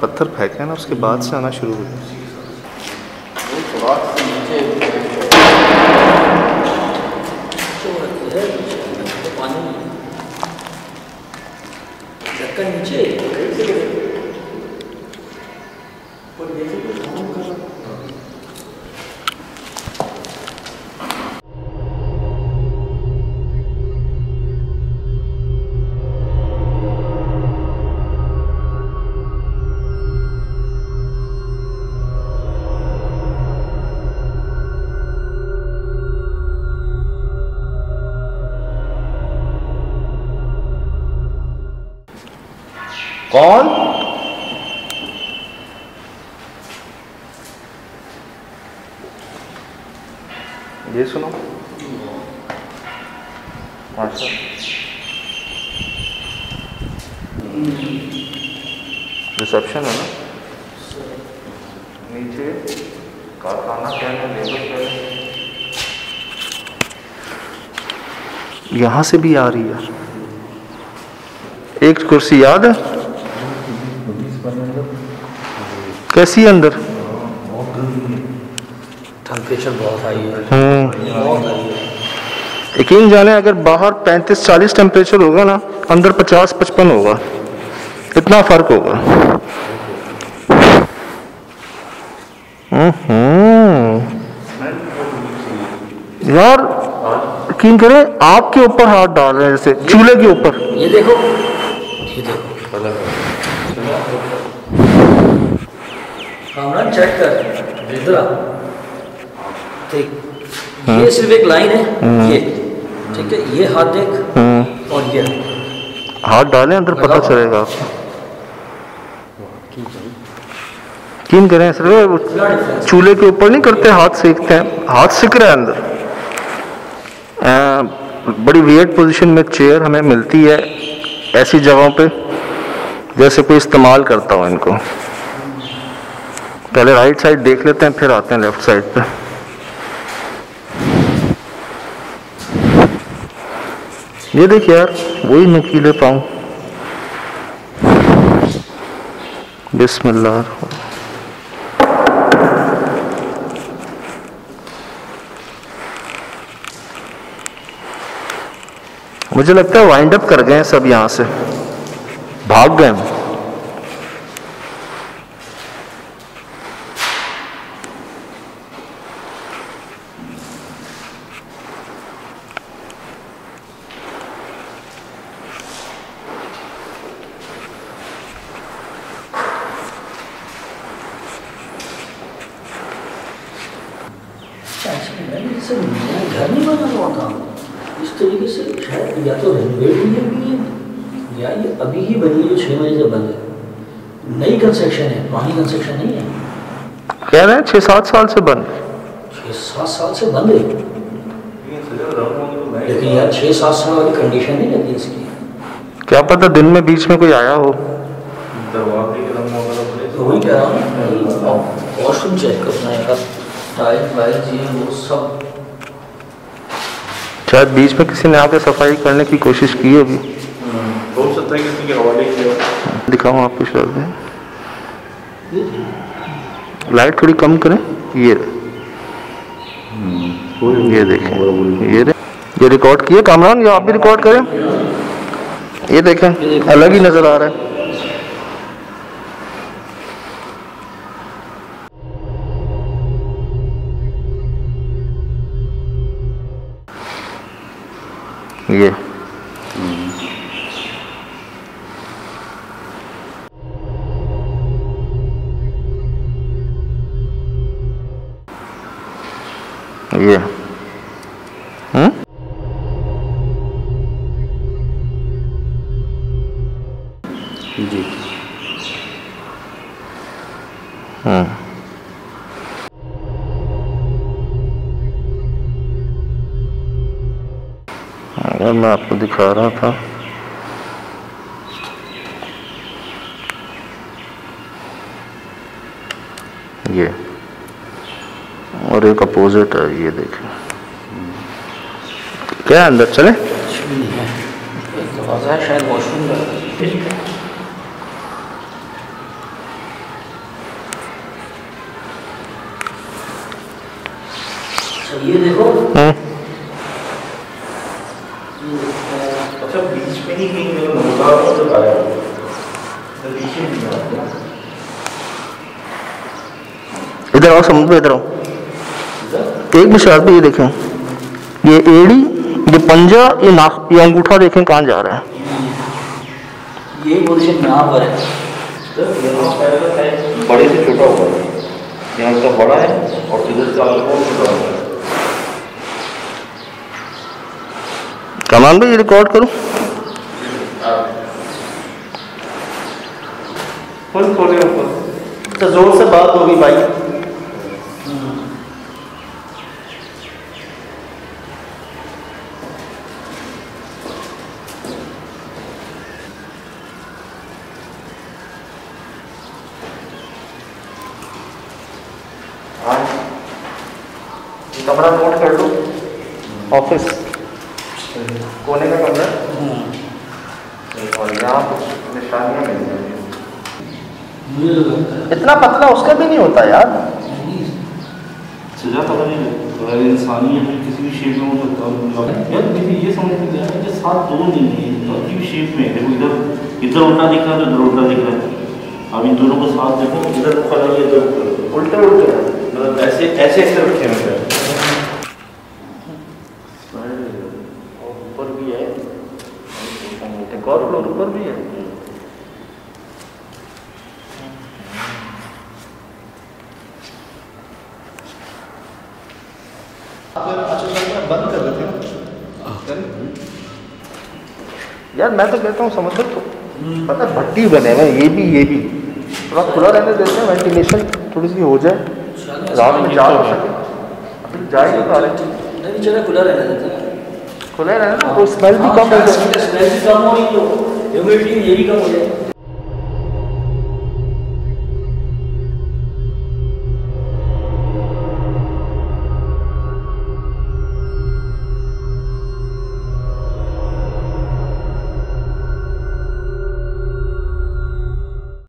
पत्थर फेंका ना उसके बाद से आना शुरू हुआ। कौन? ये सुनो मास्टर, रिसेप्शन है ना, नीचे कारखाना क्या है, लेबर क्या है, यहाँ से भी आ रही है। एक कुर्सी याद है कैसी अंदर? टेम्परेचर बहुत हाई है। यकीन जाने अगर बाहर 35-40 टेम्परेचर होगा ना, अंदर 50-55 होगा, इतना फर्क होगा। यार यकीन करें आपके ऊपर हाथ डाल रहे हैं जैसे चूल्हे के ऊपर। ये देखो, ये देखो कामरान, चेक कर इधर ठीक, ये सिर्फ एक लाइन है ये, ठीक है, ये हाथ देख और ये हाथ डालें अंदर पता चलेगा आपको। यकीन करें सर, चूल्हे के ऊपर नहीं करते, हाथ सेकते हैं, हाथ सिक रहा है अंदर। बड़ी वियर्ड पोजीशन में चेयर हमें मिलती है ऐसी जगहों पे, जैसे कोई इस्तेमाल करता हो इनको। पहले राइट साइड देख लेते हैं फिर आते हैं लेफ्ट साइड पे। ये देख यार वही नुकीले पाऊँ, बिस्मिल्लाह। मुझे लगता है वाइंड अप कर गए सब, यहाँ से भाग गए। घर नहीं बना हुआ था इस तरीके से, शायद या तो रेनोवेट हुई है या ये अभी ही बनी है, 6 महीने से बंद है। नई कंस्ट्रक्शन है, पुरानी कंस्ट्रक्शन नहीं है। कह रहे हैं 6-7 साल से बंद, 6-7 साल से बंद है। लेकिन यार 6-7 साल वाली कंडीशन नहीं लगी इसकी। क्या पता दिन में बीच में कोई आया हो। वही कह रहा हूँ, वॉशरूम चेक करना है यार, वो सब शायद बीच में किसी ने आके सफाई करने की कोशिश की है। अभी हो सकता है किसी के हवाले किया। दिखाऊं आपको शायद, लाइट थोड़ी कम करें। ये देखें, ये रिकॉर्ड किए कामरान, ये आप भी रिकॉर्ड करें। ये देखें अलग ही नजर आ रहा है। ये जी हाँ, मैं आपको दिखा रहा था। ये और एक अपोजिट है, ये देखें। क्या अंदर चले? शायद वॉशरूम है। ये देखो अच्छा बीच में ही कहीं मेरा मुर्गा और तो आया है तो बीच में ही आता है। इधर आओ समुद्र में, इधर आओ एक मिसाल पे ये देखें, ये एड़ी, ये पंजा, ये नाक, ये अंगूठा देखें कहाँ जा रहा है। ये पोजीशन यहाँ पर है तो ये नाक बड़े से छोटा हुआ है, यहाँ इसका बड़ा है और इधर का बहुत छोटा हुआ है। कमान भाई रिकॉर्ड करूँ फुल खोले ऊपर तो जोर से बात होगी भाई। कमरा नोट कर लो, ऑफिस कोने का कमरा और यहाँ निशानियाँ मिल जाएंगी। इतना पतला उसका भी नहीं होता यार, सजा पता नहीं इंसानी है किसी भी शेप में हो सकता है यार। ये समझ में आया कि साथ दो नहीं है, किसी भी शेप में देखो इधर इधर उल्टा दिख रहा है तो इधर उल्टा दिख रहा है। अब इन दोनों को साथ देखो, इधर खड़ा है इधर उल्टा उल्टा मतलब ऐसे ऐसे एक्सर रखे हुए और फ्लोर ऊपर भी है। बंद कर देते यार, मैं तो कहता हूँ समझ लो पता भट्टी बने हुए ये भी थोड़ा खुला रहने देते हैं, वेंटिलेशन थोड़ी सी हो जाए, रात में जा सके जाएगा खुला रहने देते हैं। खुला रहना तो स्मेल भी कम हो जाए, ह्यूमिडिटी ये भी कम हो जाए।